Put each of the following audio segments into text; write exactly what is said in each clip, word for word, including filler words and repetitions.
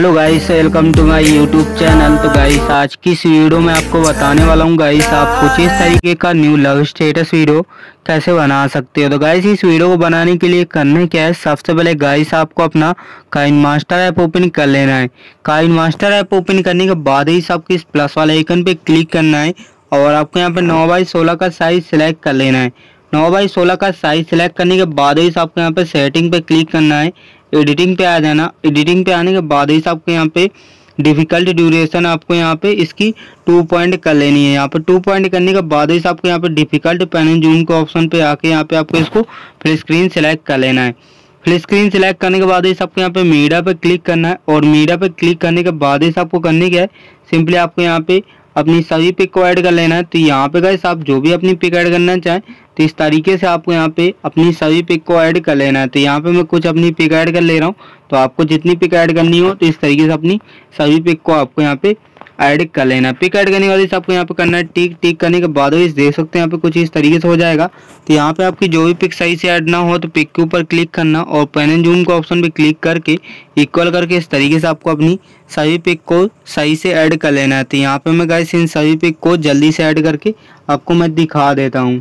Hello guys, welcome to my YouTube channel. तो guys आज की इस वीडियो में आपको बताने वाला हूँ गाइस आप कुछ इस तरीके का न्यू लव स्टेटस वीडियो कैसे बना सकते हो। तो गाइस इस वीडियो को बनाने के लिए करना क्या है, सबसे पहले गाइस आपको अपना काइनमास्टर ऐप ओपन कर लेना है। काइनमास्टर ऐप ओपन करने के बाद ही आपको इस प्लस वाले आइकन पर क्लिक करना है और आपको यहाँ पर नौ बाई सोलह का साइज सिलेक्ट कर लेना है। नौ बाई सोलह का साइज सिलेक्ट करने के बाद ही आपको यहाँ पर सेटिंग पे क्लिक करना है, एडिटिंग पे आ जाना। एडिटिंग पे आने के बाद ही आपको यहाँ पे डिफ़िकल्ट ड्यूरेशन आपको यहाँ पे इसकी टू पॉइंट कर लेनी है। यहाँ पे टू पॉइंट करने के बाद ही आपको यहाँ पे डिफ़िकल्ट पैनल जूम के ऑप्शन पे आके यहाँ पे आपको इसको फुल स्क्रीन सेलेक्ट कर लेना है। फुल स्क्रीन सेलेक्ट करने के बाद ही आपको यहाँ पे मीडिया पे क्लिक करना है और मीडिया पे क्लिक करने के बाद ही आपको करने क्या है, सिंपली आपको यहाँ पे अपनी सभी पिक को ऐड कर लेना है। तो यहाँ पे गाइस आप जो भी अपनी पिक ऐड करना चाहें तो इस तरीके से आपको यहाँ पे अपनी सभी पिक को ऐड कर लेना है। तो यहाँ पे मैं कुछ अपनी पिक ऐड कर ले रहा हूँ, तो आपको जितनी पिक ऐड करनी हो तो इस तरीके से अपनी सभी पिक को आपको यहाँ पे ऐड कर लेना है। पिक ऐड करने के बाद आपको यहाँ पे करना है टिक। टिक करने के बाद इस देख सकते हैं यहाँ पे कुछ इस तरीके से हो जाएगा। तो यहाँ पे आपकी जो भी पिक सही से ऐड ना हो तो पिक के ऊपर क्लिक करना और पैनल जूम के ऑप्शन पे क्लिक करके इक्वल करके इस तरीके से आपको अपनी सभी पिक को सही से ऐड कर लेना है। तो यहाँ पे मैं गाइस इन सभी पिक को जल्दी से ऐड करके आपको मैं दिखा देता हूँ।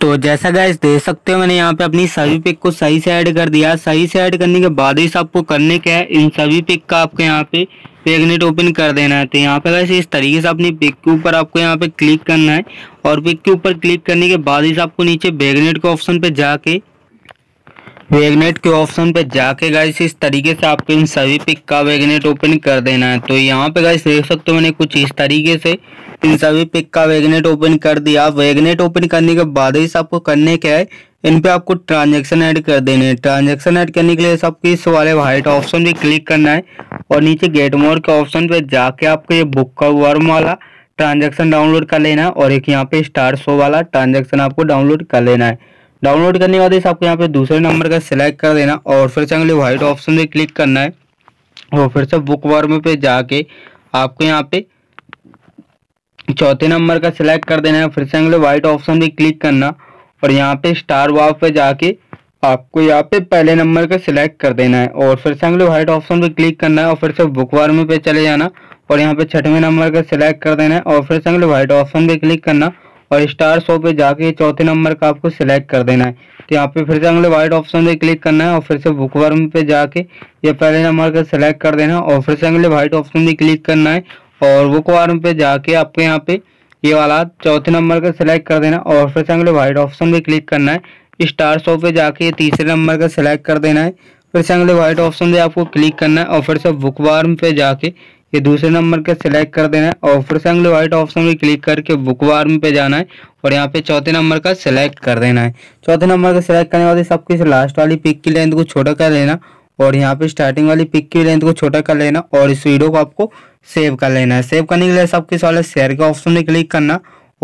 तो जैसा गाइस देख सकते हो मैंने यहाँ पे अपनी सभी पिक को सही से ऐड कर दिया। सही से ऐड करने के बाद इस आपको करने क्या है, इन सभी पिक का आपको यहाँ पे पेगनेट ओपन कर देना है। तो यहाँ पे गाइस इस तरीके से अपनी पिक के ऊपर आपको यहाँ पे क्लिक करना है और पिक के ऊपर क्लिक करने के बाद इस आपको नीचे पेगनेट के ऑप्शन पे जाके वेगनेट के ऑप्शन पे जाके गाइस इस तरीके से आपको इन सभी पिक का वेगनेट ओपन कर देना है। तो यहाँ पे गाइस देख सकते हो मैंने कुछ इस तरीके से इन सभी पिक का वेगनेट ओपन कर दिया। वेगनेट ओपन करने के बाद इस आपको करने क्या है, इन पे आपको ट्रांजेक्शन ऐड कर देने हैं। ट्रांजेक्शन ऐड करने के लिए आपको इस वाले व्हाइट ऑप्शन पे क्लिक करना है और नीचे गेट मोर के ऑप्शन पे जाके आपको ये बुक का वर्म वाला ट्रांजेक्शन डाउनलोड कर लेना है और एक यहाँ पे स्टार शो वाला ट्रांजेक्शन आपको डाउनलोड कर लेना है। डाउनलोड करने के बाद इस आपको यहाँ पे दूसरे नंबर का सिलेक्ट कर देना और फिर से अगले व्हाइट ऑप्शन पे क्लिक करना है और फिर से बुक वर्म पे जाके आपको यहाँ पे चौथे नंबर का सिलेक्ट कर देना है। फिर से अगले व्हाइट ऑप्शन पे क्लिक करना और यहाँ पे स्टार वाव पे जाके आपको यहाँ पे पहले नंबर का सिलेक्ट कर देना है और फिर से अगले व्हाइट ऑप्शन पे क्लिक करना है और फिर से बुक वर्म पे चले जाना और यहाँ पे छठवें नंबर का सिलेक्ट कर देना है और फिर से अगले व्हाइट ऑप्शन पे क्लिक करना और स्टार शो पे जाके चौथे नंबर का आपको सिलेक्ट कर देना है। तो यहाँ पे फिर से अगले वाइट ऑप्शन पे क्लिक करना है और फिर से बुकवर्म पे जाके ये पहले नंबर का सिलेक्ट कर देना और फिर से अगले वाइट ऑप्शन पे क्लिक करना है और बुकवर्म पे जाके आपको यहाँ पे ये वाला चौथे नंबर का सिलेक्ट कर देना और फिर से अगले वाइट ऑप्शन पे क्लिक करना है। स्टार शो पे जाके तीसरे नंबर का सिलेक्ट कर देना है। फिर से अगले वाइट ऑप्शन पे आपको क्लिक करना है और फिर से बुकवर्म पे जाके ये दूसरे नंबर का सिलेक्ट कर देना है और फिर से अगले व्हाइट ऑप्शन पे क्लिक करके बुक वार्म पे जाना है और यहाँ पे चौथे नंबर का सिलेक्ट कर देना है। चौथे नंबर का सिलेक्ट करने वाले सबकी लास्ट वाली पिक की लेंथ को छोटा कर लेना और यहाँ पे स्टार्टिंग वाली पिक की लेंथ को छोटा कर लेना और इस वीडियो को आपको सेव कर लेना है। सेव करने के लिए सबके वाले शेयर के ऑप्शन पे क्लिक करना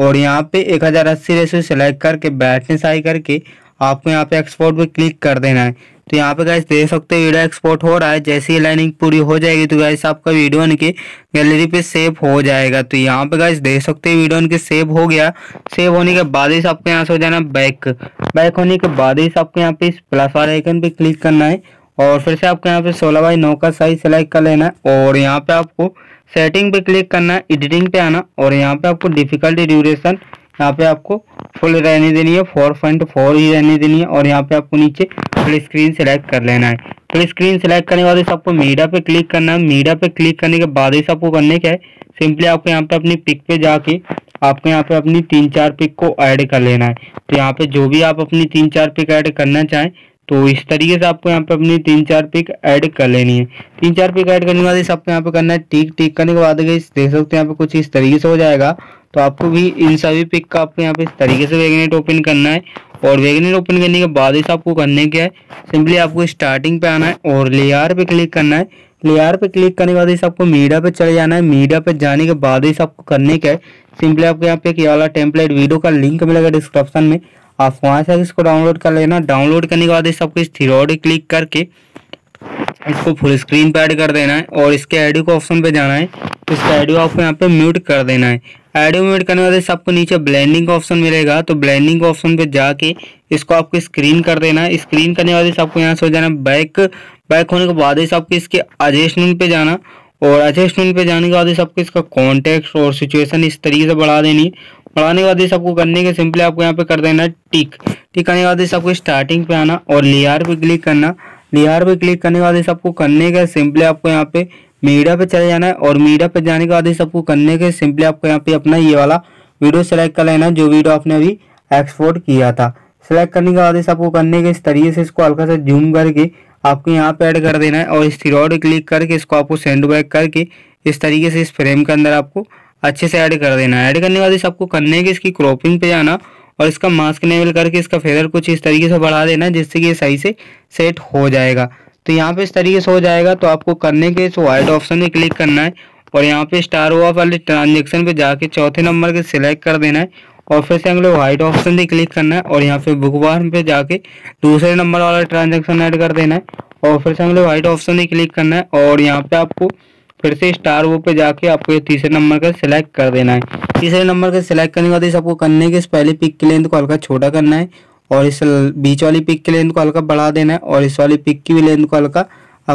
और यहाँ पे एक हज़ार अस्सी रेशियो सेलेक्ट करके बैटनेस आई करके आपको यहाँ पे एक्सपोर्ट पे क्लिक कर देना है। तो यहाँ पे गाइस देख सकते हो वीडियो एक्सपोर्ट हो रहा है। जैसे ही लाइनिंग पूरी हो जाएगी तो गाइस आपका वीडियो इनके गैलरी पे सेव हो जाएगा। तो यहाँ पे गाइस देख सकते हो वीडियो इनके सेव हो गया। सेव होने के बाद ही आपको यहाँ से हो जाना बैक। बैक होने के बाद ही आपको यहाँ पे इस प्लस वाले आइकन पे क्लिक करना है और फिर से आपको यहाँ पे सोलह बाई नौ का साइज सेलेक्ट कर लेना है और यहाँ पे आपको सेटिंग पे क्लिक करना है, एडिटिंग पे आना और यहाँ पे आपको डिफिकल्टी ड्यूरेशन यहाँ पे आपको फुल रहने देनी है, फोर पॉइंट फोर ही रहने देनी है और यहाँ पे आपको नीचे फुल स्क्रीन सेलेक्ट कर लेना है। फुल स्क्रीन सेलेक्ट करने के बाद आपको मीडिया पे क्लिक करना है। मीडिया पे क्लिक करने के बाद इस आपको करने क्या है, सिंपली आपको यहाँ पे अपनी पिक पे जाके आपको यहाँ पे अपनी तीन चार पिक को ऐड कर लेना है। तो यहाँ पे जो भी आप अपनी तीन चार पिक ऐड करना चाहें तो इस तरीके से आपको यहाँ पे अपनी तीन चार पिक ऐड कर लेनी है। तीन चार पिक ऐड करने के बाद इस आपको यहाँ पे करना है टिक। टिक करने के बाद देख सकते हैं यहाँ पे कुछ इस तरीके से हो जाएगा। तो आपको भी इन सभी पिक का आपको यहाँ पे इस तरीके से वेगनेट ओपन करना है और वेगनेट ओपन करने के बाद इस आपको करने क्या है, सिंपली आपको स्टार्टिंग पे आना है और लेयर पे क्लिक करना है। लेयर पे क्लिक करने के बाद इस आपको मीडिया पे चले जाना है। मीडिया पे जाने के बाद इस आपको करने क्या है, सिंपली आपको यहाँ पे ये वाला टेम्पलेट वीडियो का लिंक मिलेगा डिस्क्रिप्शन में, आप वहाँ से इसको डाउनलोड कर लेना। डाउनलोड करने के बाद इस आपको इस थ्री क्लिक करके इसको फुल स्क्रीन पे ऐड कर देना है और इसके ऑडियो के ऑप्शन पे जाना है। इसका ऑडियो आपको यहाँ पे म्यूट कर देना है। ऑडियो म्यूट करने के बाद इस आपको नीचे ब्लेंडिंग का ऑप्शन मिलेगा, तो ब्लेंडिंग ऑप्शन पे जाके इसको आपको स्क्रीन कर देना है। स्क्रीन करने के बाद इस आपको यहाँ से हो जाना बैक। बैक होने के बाद इस आपके इसके एडजस्टमेंट पे जाना और एडजस्टमेंट पे जाने के बाद इस आपको इसका कॉन्टेक्स्ट और सिचुएशन इस तरीके से बढ़ा देनी। बढ़ाने के बाद इस आपको करने के सिंपली आपको यहाँ पे कर देना टिक। टिक आने के बाद इस आपको स्टार्टिंग पे आना और लेयर पे क्लिक करना। लेयर पे क्लिक करने के बाद इस आपको करने के सिंपली आपको यहाँ पे मीडिया पे चले जाना है और मीडिया पे जाने के बाद इस आपको करने के सिंपली आपको यहाँ पे अपना ये वाला वीडियो सेलेक्ट कर लेना जो वीडियो आपने अभी एक्सपोर्ट किया था। सेलेक्ट करने के बाद इस आपको करने के इस तरीके से इसको हल्का सा जूम करके आपको यहाँ पे ऐड कर देना है और इस थ्रोड क्लिक करके इसको आपको सेंड बैक करके इस तरीके से इस फ्रेम के अंदर आपको अच्छे से ऐड कर देना है। ऐड करने के बाद इस आपको करने के इसकी क्रॉपिंग पे जाना और इसका मास्क इनेबल करके इसका फेदर कुछ इस तरीके से बढ़ा देना जिससे कि ये सही से सेट हो जाएगा। तो यहाँ पे इस तरीके से हो जाएगा। तो आपको करने के इस वाइट ऑप्शन में क्लिक करना है और यहाँ पे स्टार हुआ वाले ट्रांजेक्शन पे जाके चौथे नंबर के सिलेक्ट कर देना है और फिर से हम लोग वाइट ऑप्शन पे क्लिक करना है और यहाँ पे बुक बार पे जाके दूसरे नंबर वाला ट्रांजेक्शन ऐड कर देना है और फिर से हम लोग वाइट ऑप्शन पे क्लिक करना है और यहाँ पे आपको फिर से स्टार वो पे जाके आपको ये तीसरे नंबर का सिलेक्ट कर देना है। तीसरे नंबर का सिलेक्ट करने के बाद इस आपको करने के इस पहले पिक की लेंथ को हल्का छोटा करना है और इस बीच वाली पिक की लेंथ को हल्का बढ़ा देना है और इस वाली पिक की भी लेंथ को हल्का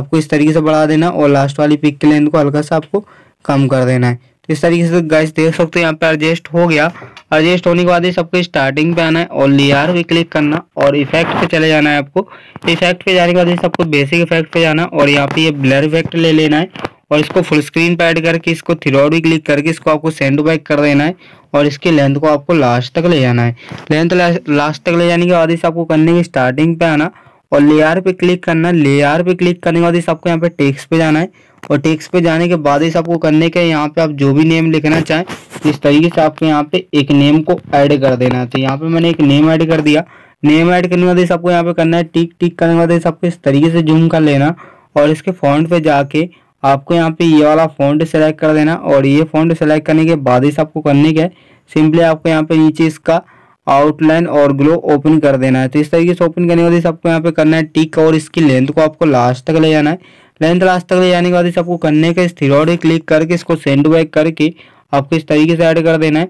आपको इस तरीके से बढ़ा देना और लास्ट वाली पिक की लेंथ को हल्का सा आपको कम कर देना है। तो इस तरीके से गाइस देख सकते हो यहाँ पे एडजस्ट हो गया। एडजस्ट होने के बाद इस आपको स्टार्टिंग पे आना है और लेयर पे क्लिक करना और इफेक्ट पे चले जाना है। आपको इफेक्ट पे जाने के बाद इस आपको बेसिक इफेक्ट पे जाना और यहाँ पे ये ब्लर इफेक्ट ले लेना है और इसको फुल स्क्रीन पे ऐड करके इसको थ्रोड क्लिक करके इसको आपको सेंड बैक कर देना है और इसकी लेंथ को आपको लास्ट तक ले जाना है। लेंथ लास्ट तक ले जाने के बाद इस आपको करने की स्टार्टिंग पे आना और लेयर पे क्लिक करना। लेयर पे क्लिक करने के बाद इस आपको यहाँ पे टेक्स्ट पे जाना है और टेक्स्ट पे जाने के बाद इस आपको करने के यहाँ पे आप जो भी नेम लिखना चाहें इस तरीके से आपको यहाँ पे एक नेम को ऐड कर देना है। तो यहाँ पे मैंने एक नेम ऐड कर दिया। नेम ऐड करने के बाद इस आपको यहाँ पे करना है टिक। टिक करने के बाद इस आपको इस तरीके से जूम कर लेना और इसके फॉन्ट पे जाके आपको यहाँ पे ये वाला फॉन्ट सेलेक्ट कर देना और ये फॉन्ट सेलेक्ट करने के बाद इस आपको करने के सिंपली आपको यहाँ पे नीचे इसका आउटलाइन और ग्लो ओपन कर देना है। तो इस तरीके से ओपन करने के बाद इस आपको यहाँ पे करना है टिक और इसकी लेंथ को आपको लास्ट तक ले जाना है। लेंथ लास्ट तक ले जाने के बाद इस आपको करने के इस थ्रोड क्लिक करके इसको सेंड बैक करके आपको इस तरीके से ऐड कर देना है।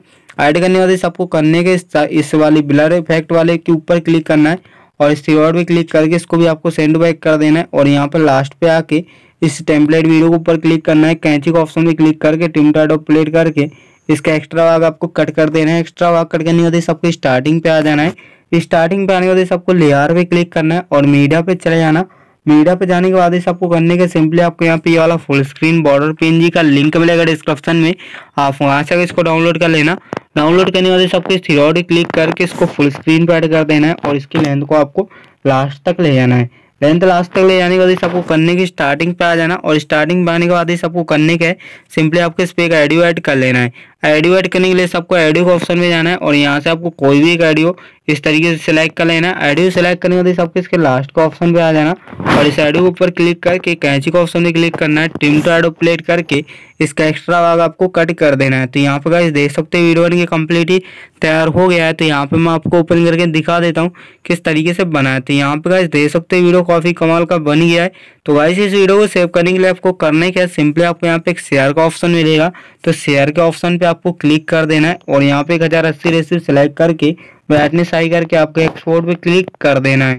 ऐड करने के बाद इस आपको करने के इस वाली ब्लर इफेक्ट वाले के ऊपर क्लिक करना है और इस थ्रोड पे क्लिक करके इसको भी आपको सेंड बैक कर देना है और यहाँ पर लास्ट पे आके इस टेम्पलेट वीडियो के ऊपर क्लिक करना है। कैंची का ऑप्शन में क्लिक करके टिमटा डुप्लीकेट करके इसका एक्स्ट्रा भाग आपको कट कर देना है। एक्स्ट्रा भाग कट करने के बाद सबको स्टार्टिंग पे आ जाना है। स्टार्टिंग पे आने के बाद सबको लेयर पे क्लिक करना है और मीडिया पे चले जाना। मीडिया पे जाने के बाद इस आपको करने के सिंपली आपको यहाँ पे ये वाला फुल स्क्रीन बॉर्डर पीएनजी का लिंक मिलेगा डिस्क्रिप्शन में, आप वहाँ से इसको डाउनलोड कर लेना। डाउनलोड करने वाले सबको इस थ्रोड क्लिक करके इसको फुल स्क्रीन पे ऐड कर देना है और इसकी लेंथ को आपको लास्ट तक ले जाना है। लेंथ लास्ट तक ले जाने के बाद इस आपको करने की स्टार्टिंग पे आ जाना और स्टार्टिंग पे आने के बाद इस आपको करने के सिंपली आपको इस पर एक ऑडियो ऐड कर लेना है। ऑडियो ऐड करने के लिए सबको ऑडियो के ऑप्शन में जाना है और यहाँ से आपको कोई भी एक ऑडियो इस तरीके से सिलेक्ट कर लेना है। ऑडियो सेलेक्ट करने के बाद सबको इसके लास्ट का ऑप्शन पे आ जाना और इस ऑडियो के ऊपर क्लिक करके कैंची का ऑप्शन में क्लिक करना है। टिम टू ऑडियो प्लेट करके इसका एक्स्ट्रा भाग आपको कट कर देना है। तो यहाँ पे गाइस देख सकते हैं वीडियो इनके कंप्लीट ही तैयार हो गया है। तो यहाँ पे मैं आपको ओपन करके दिखा देता हूँ किस तरीके से बना है। तो यहाँ पे गाइस देख सकते हैं वीडियो काफी कमाल का बन गया है। तो गाइस इस वीडियो को सेव करने के लिए आपको करने क्या है, सिंपली आपको यहाँ पे एक शेयर का ऑप्शन मिलेगा। तो शेयर के ऑप्शन पे आपको क्लिक कर देना है और यहाँ पे एक हजार अस्सी रेसिपी सेलेक्ट करके ब्राइटनेस हाई करके आपको एक्सपोर्ट पे क्लिक कर देना है।